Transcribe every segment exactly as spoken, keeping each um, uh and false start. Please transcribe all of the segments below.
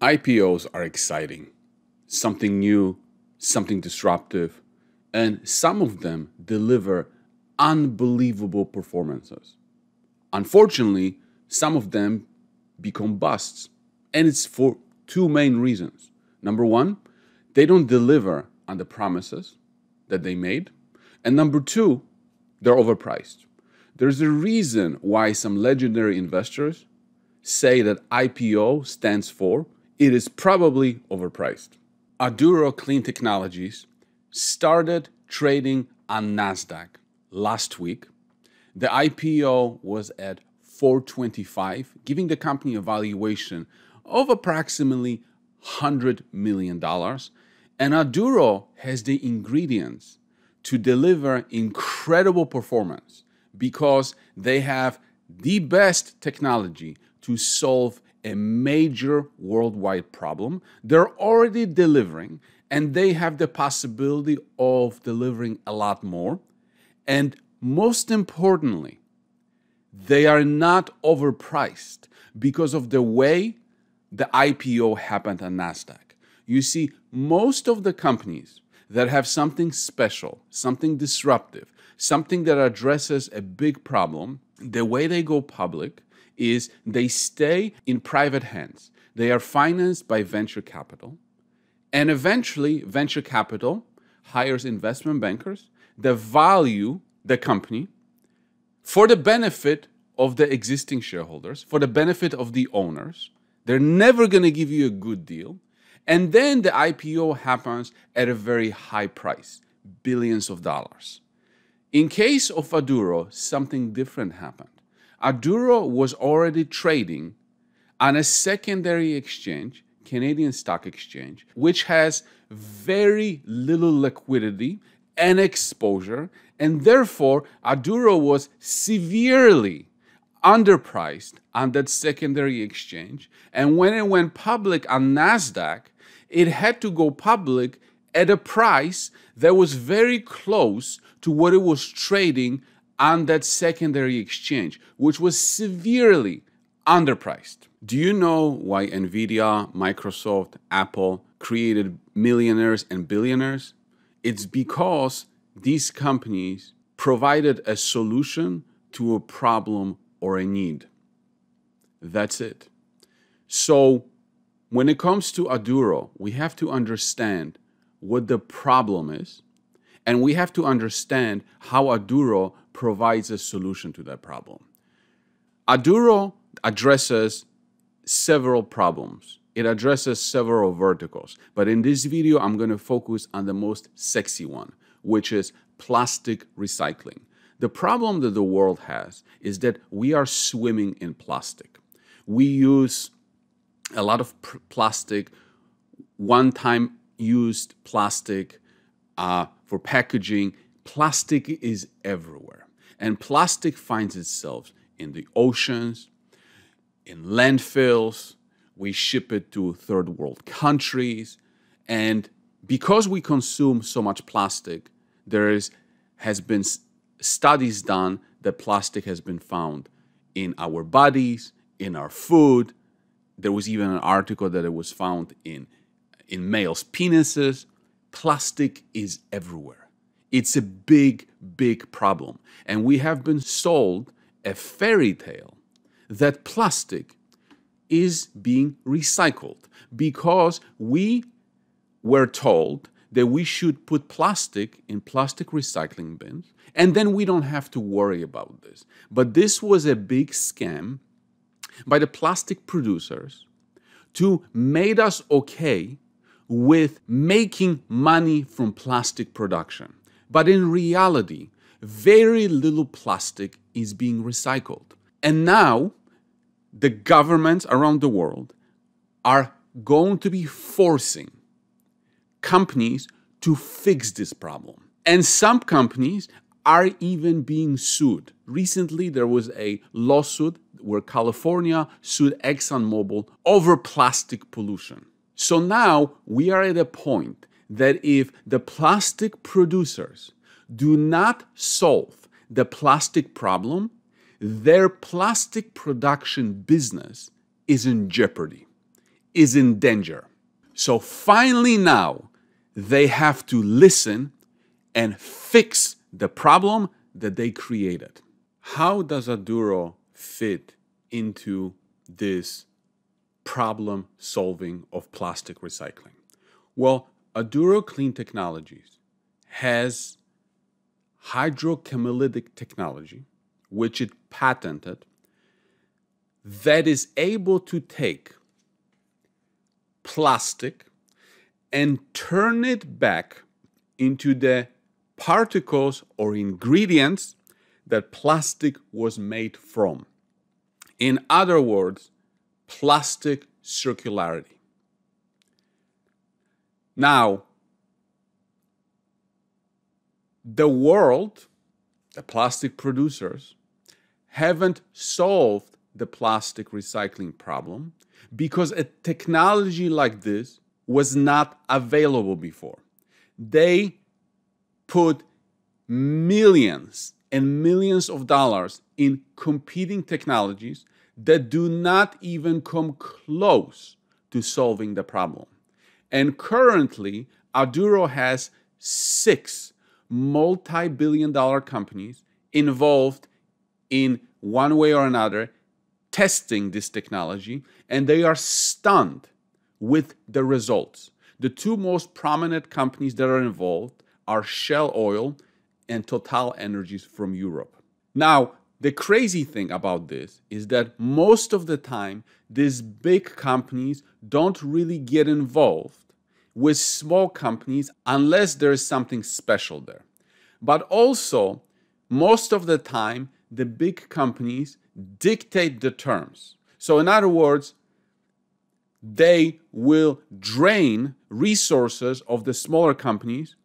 I P Os are exciting, something new, something disruptive, and some of them deliver unbelievable performances. Unfortunately, some of them become busts, and it's for two main reasons. Number one, they don't deliver on the promises that they made, and number two, they're overpriced. There's a reason why some legendary investors say that I P O stands for it is probably overpriced. Aduro Clean Technologies started trading on NASDAQ last week. The I P O was at four twenty-five, giving the company a valuation of approximately one hundred million dollars. And Aduro has the ingredients to deliver incredible performance because they have the best technology to solve a major worldwide problem. They're already delivering, and they have the possibility of delivering a lot more. And most importantly, they are not overpriced because of the way the I P O happened on NASDAQ. You see, most of the companies that have something special, something disruptive, something that addresses a big problem, the way they go public is they stay in private hands. They are financed by venture capital, and eventually venture capital hires investment bankers that value the company for the benefit of the existing shareholders, for the benefit of the owners. They're never going to give you a good deal. And then the I P O happens at a very high price, billions of dollars. In case of Aduro, something different happened. Aduro was already trading on a secondary exchange, Canadian Stock Exchange, which has very little liquidity and exposure, and therefore Aduro was severely underpriced on that secondary exchange. And when it went public on NASDAQ, it had to go public at a price that was very close to what it was trading on that secondary exchange, which was severely underpriced. Do you know why Nvidia, Microsoft, Apple created millionaires and billionaires? It's because these companies provided a solution to a problem or a need. That's it. So when it comes to Aduro, we have to understand what the problem is, and we have to understand how Aduro provides a solution to that problem. Aduro addresses several problems. It addresses several verticals, but in this video, I'm going to focus on the most sexy one, which is plastic recycling. The problem that the world has is that we are swimming in plastic. We use a lot of plastic, one-time used plastic uh, for packaging. Plastic is everywhere, and plastic finds itself in the oceans, in landfills. We ship it to third world countries, and because we consume so much plastic, there is, has been studies done that plastic has been found in our bodies, in our food. There was even an article that it was found in, in males' penises. Plastic is everywhere. It's a big, big problem. And we have been sold a fairy tale that plastic is being recycled because we were told that we should put plastic in plastic recycling bins, and then we don't have to worry about this. But this was a big scam by the plastic producers to make us okay with making money from plastic production. But in reality, very little plastic is being recycled. And now the governments around the world are going to be forcing companies to fix this problem. And some companies are even being sued. Recently, there was a lawsuit where California sued ExxonMobil over plastic pollution. So now we are at a point that if the plastic producers do not solve the plastic problem, their plastic production business is in jeopardy. is in danger. So finally now, they have to listen and fix the problem that they created. How does Aduro fit into this problem solving of plastic recycling? Well, Aduro Clean Technologies has hydrocatalytic technology, which it patented, that is able to take plastic and turn it back into the particles or ingredients that plastic was made from. In other words, plastic circularity. Now, the world, the plastic producers, haven't solved the plastic recycling problem because a technology like this was not available before. They put millions and millions of dollars in competing technologies that do not even come close to solving the problem. And currently, Aduro has six multi-billion dollar companies involved in one way or another testing this technology, and they are stunned with the results. The two most prominent companies that are involved are Shell Oil and Total Energies from Europe. Now, the crazy thing about this is that most of the time, these big companies don't really get involved with small companies unless there is something special there. But also, most of the time, the big companies dictate the terms. So in other words, they will drain resources of the smaller companies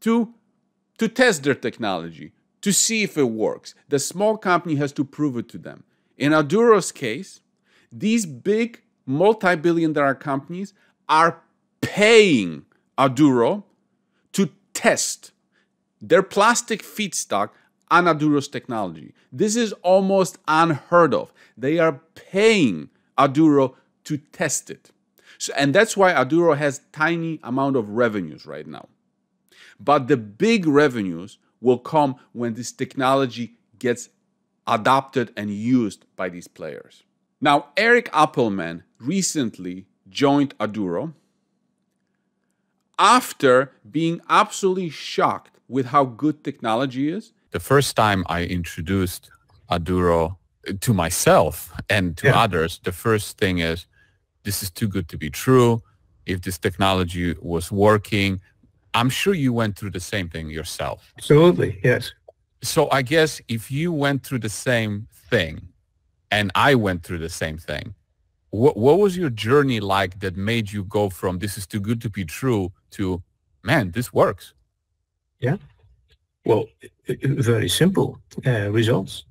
to, to test their technology, to see if it works. The small company has to prove it to them. In Aduro's case, these big multi-billion dollar companies are paying Aduro to test their plastic feedstock on Aduro's technology. This is almost unheard of. They are paying Aduro to test it. So, and that's why Aduro has tiny amount of revenues right now. But the big revenues will come when this technology gets adopted and used by these players. Now, Eric Appelman recently joined Aduro after being absolutely shocked with how good technology is. The first time I introduced Aduro to myself and to yeah. others, the first thing is, this is too good to be true. If this technology was working, I'm sure you went through the same thing yourself. Absolutely, yes. So I guess if you went through the same thing and I went through the same thing, what, what was your journey like that made you go from this is too good to be true to, man, this works? Yeah, well, very simple uh, results.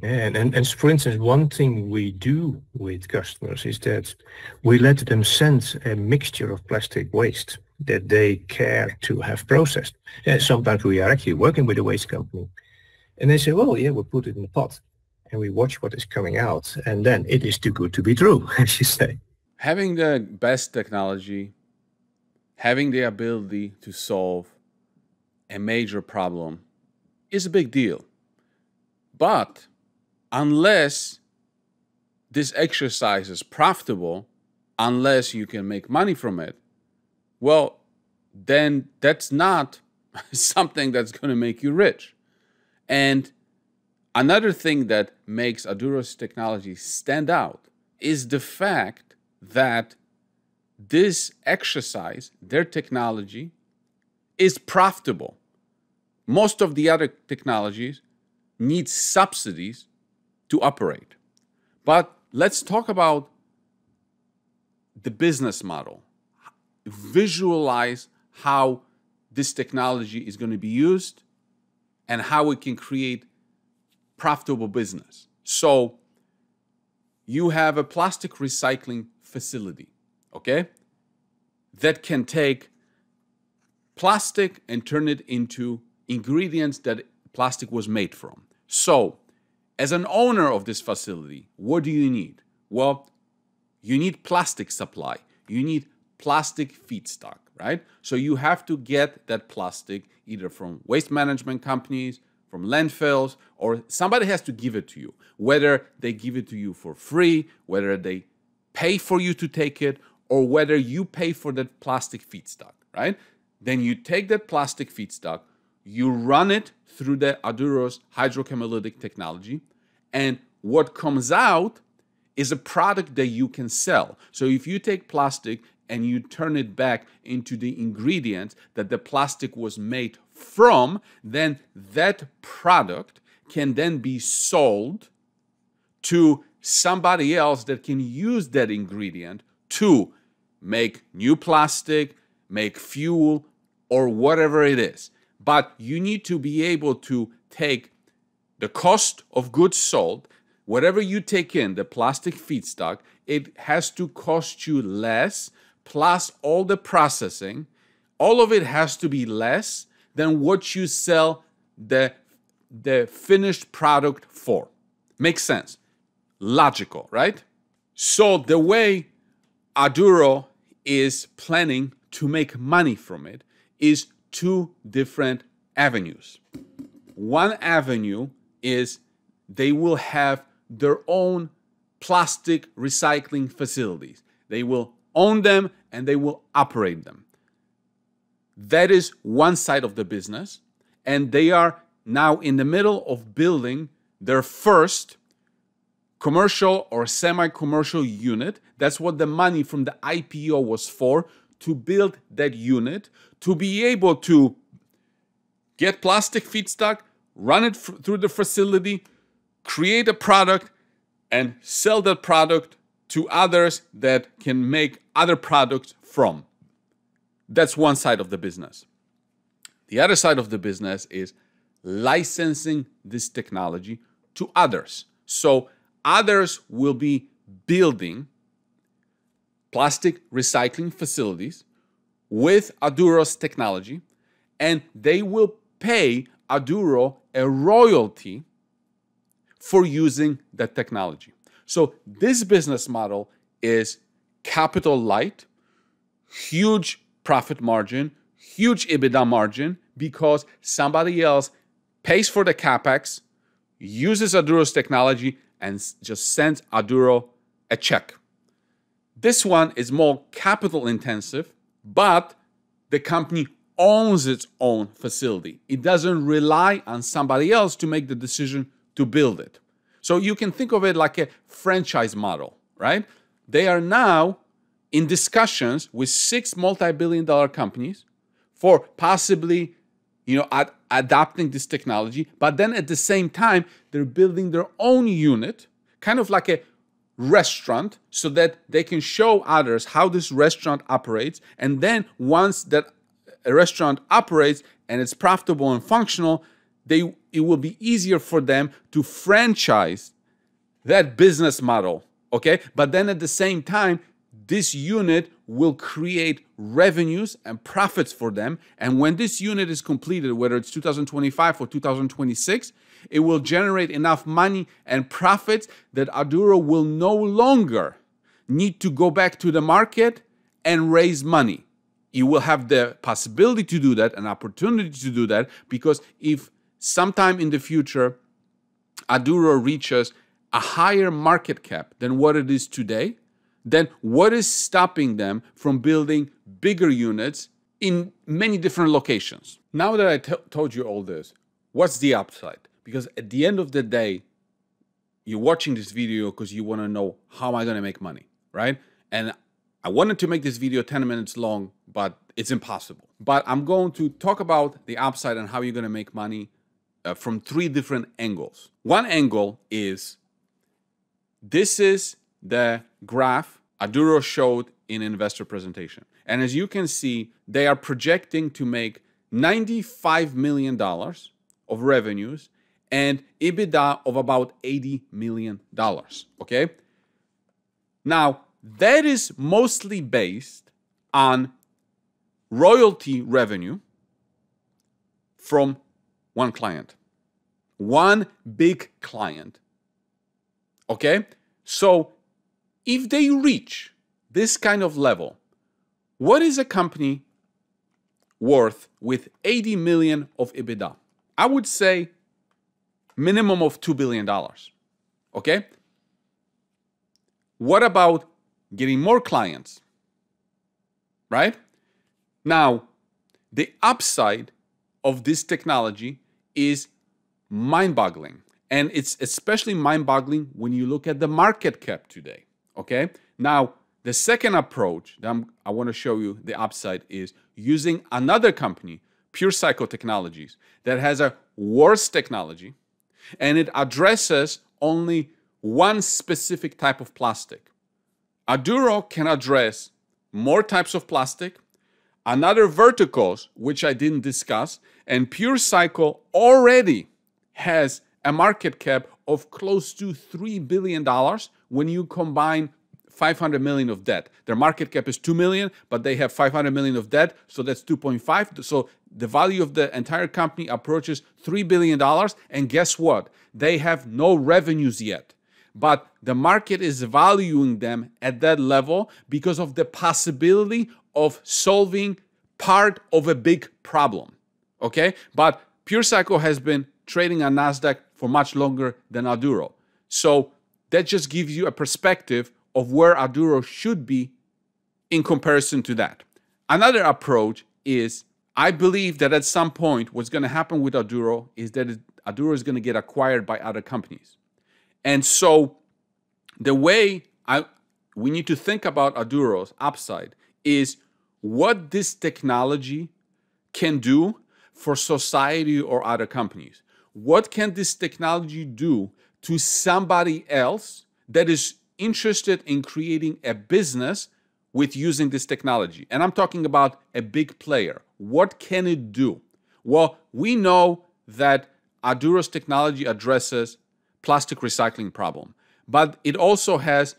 And, and, and for instance, one thing we do with customers is that we let them sense a mixture of plastic waste that they care to have processed. And sometimes we are actually working with a waste company. And they say, well, yeah, we'll put it in the pot. And we watch what is coming out. And then it is too good to be true, as you say. Having the best technology, having the ability to solve a major problem is a big deal. But unless this exercise is profitable, unless you can make money from it, well, then that's not something that's going to make you rich. And another thing that makes Aduro's technology stand out is the fact that this exercise, their technology, is profitable. Most of the other technologies need subsidies to operate. But let's talk about the business model. Visualize how this technology is going to be used and how it can create profitable business. So you have a plastic recycling facility, okay, that can take plastic and turn it into ingredients that plastic was made from. So as an owner of this facility, what do you need? Well, you need plastic supply, you need plastic feedstock, right? So you have to get that plastic either from waste management companies, from landfills, or somebody has to give it to you, whether they give it to you for free, whether they pay for you to take it, or whether you pay for that plastic feedstock, right? Then you take that plastic feedstock, you run it through the Aduro's hydrochemilytic technology, and what comes out is a product that you can sell. So if you take plastic and you turn it back into the ingredients that the plastic was made from, then that product can then be sold to somebody else that can use that ingredient to make new plastic, make fuel, or whatever it is. But you need to be able to take the cost of goods sold, whatever you take in, the plastic feedstock, it has to cost you less, plus all the processing, all of it has to be less than what you sell the, the finished product for. Makes sense. Logical, right? So the way Aduro is planning to make money from it is two different avenues. One avenue is they will have their own plastic recycling facilities. They will own them and they will operate them. That is one side of the business, and they are now in the middle of building their first commercial or semi-commercial unit. That's what the money from the I P O was for, to build that unit, to be able to get plastic feedstock, run it through the facility, create a product, and sell that product to others that can make other products from. That's one side of the business. The other side of the business is licensing this technology to others. So others will be building plastic recycling facilities with Aduro's technology, and they will pay Aduro a royalty for using that technology. So this business model is capital light, huge profit margin, huge EBITDA margin, because somebody else pays for the CapEx, uses Aduro's technology, and just sends Aduro a check. This one is more capital intensive, but the company owns its own facility. It doesn't rely on somebody else to make the decision to build it. So you can think of it like a franchise model, right? They are now in discussions with six multi-billion dollar companies for possibly, you know, ad adopting this technology, but then at the same time, they're building their own unit, kind of like a restaurant, so that they can show others how this restaurant operates. And then once that a restaurant operates and it's profitable and functional, They, it will be easier for them to franchise that business model, okay? But then at the same time, this unit will create revenues and profits for them. And when this unit is completed, whether it's two thousand twenty-five or two thousand twenty-six, it will generate enough money and profits that Aduro will no longer need to go back to the market and raise money. You will have the possibility to do that, an opportunity to do that, because if sometime in the future, Aduro reaches a higher market cap than what it is today, then what is stopping them from building bigger units in many different locations? Now that I told you all this, what's the upside? Because at the end of the day, you're watching this video because you want to know, how am I going to make money, right? And I wanted to make this video ten minutes long, but it's impossible. But I'm going to talk about the upside and how you're going to make money Uh, from three different angles. One angle is, this is the graph Aduro showed in investor presentation. And as you can see, they are projecting to make ninety-five million dollars of revenues and EBITDA of about eighty million dollars, okay? Now, that is mostly based on royalty revenue from one client, one big client, okay? So if they reach this kind of level, what is a company worth with eighty million of EBITDA? I would say minimum of two billion dollars, okay? What about getting more clients, right? Now, the upside of this technology is mind-boggling. And it's especially mind-boggling when you look at the market cap today, okay? Now, the second approach that I'm, I want to show you the upside is using another company, PureCycle Technologies, that has a worse technology, and it addresses only one specific type of plastic. Aduro can address more types of plastic, another verticals, which I didn't discuss, and PureCycle already has a market cap of close to three billion dollars when you combine five hundred million of debt. Their market cap is two million, but they have five hundred million of debt, so that's two point five. So the value of the entire company approaches three billion dollars, and guess what? They have no revenues yet, but the market is valuing them at that level because of the possibility of solving part of a big problem, okay? But PureCycle has been trading on NASDAQ for much longer than Aduro. So that just gives you a perspective of where Aduro should be in comparison to that. Another approach is, I believe that at some point what's going to happen with Aduro is that Aduro is going to get acquired by other companies. And so the way I, we need to think about Aduro's upside is what this technology can do for society or other companies. What can this technology do to somebody else that is interested in creating a business with using this technology? And I'm talking about a big player. What can it do? Well, we know that Aduro's technology addresses plastic recycling problem, but it also has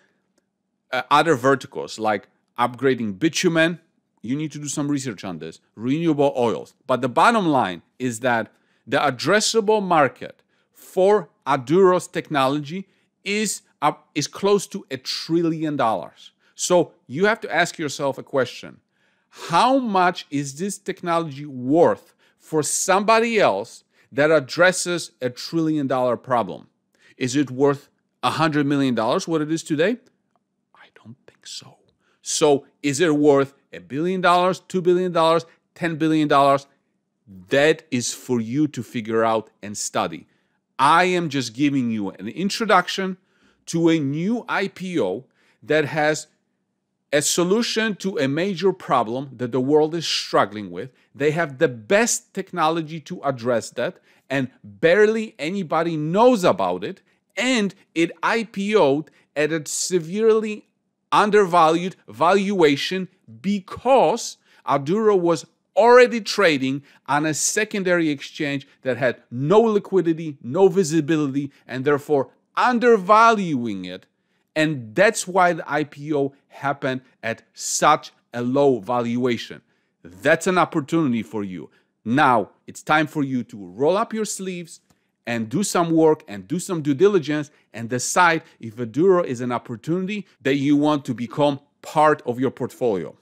uh, other verticals like upgrading bitumen. You need to do some research on this, renewable oils. But the bottom line is that the addressable market for Aduro's technology is up, is close to a trillion dollars. So you have to ask yourself a question. How much is this technology worth for somebody else that addresses a trillion dollar problem? Is it worth one hundred million dollars, what it is today? I don't think so. So is it worth a billion dollars, two billion dollars, ten billion dollars? That is for you to figure out and study. I am just giving you an introduction to a new I P O that has a solution to a major problem that the world is struggling with. They have the best technology to address that, and barely anybody knows about it, and it I P O'd at a severely undervalued valuation because Aduro was already trading on a secondary exchange that had no liquidity, no visibility, and therefore undervaluing it. And that's why the I P O happened at such a low valuation. That's an opportunity for you. Now, it's time for you to roll up your sleeves and do some work and do some due diligence and decide if Aduro is an opportunity that you want to become part of your portfolio.